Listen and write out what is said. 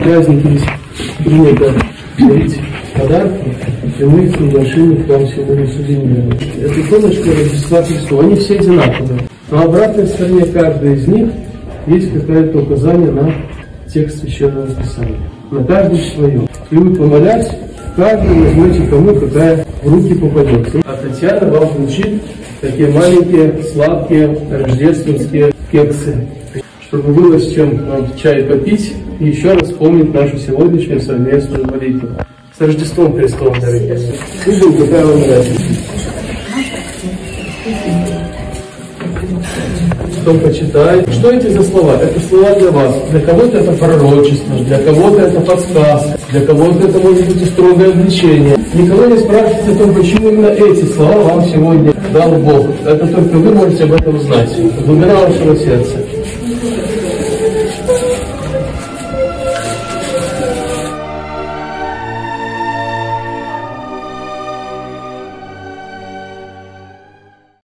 Праздники есть принято дарить подарки, и мы с небольшими прямо сегодня сувенирами. Это солнышко, Рождество, Христова, они все одинаковые. На обратной стороне каждой из них есть какое-то указание на текст Священного Писания. На каждом свое. И вы помолять, каждому возьмете кому, какая в руки попадется. А Татьяна вам вручит такие маленькие, сладкие, рождественские кексы, чтобы было с чем чай попить и еще раз вспомнить нашу сегодняшнюю совместную молитву. С Рождеством Христовым, дорогие! Увидим, какая вам нравится. Кто почитает. Что эти за слова? Это слова для вас. Для кого-то это пророчество, для кого-то это подсказка, для кого-то это может быть и строгое обличение. Никого не спрашивайте о том, почему именно эти слова вам сегодня дал Бог. Это только вы можете об этом знать. Глубина вашего сердца.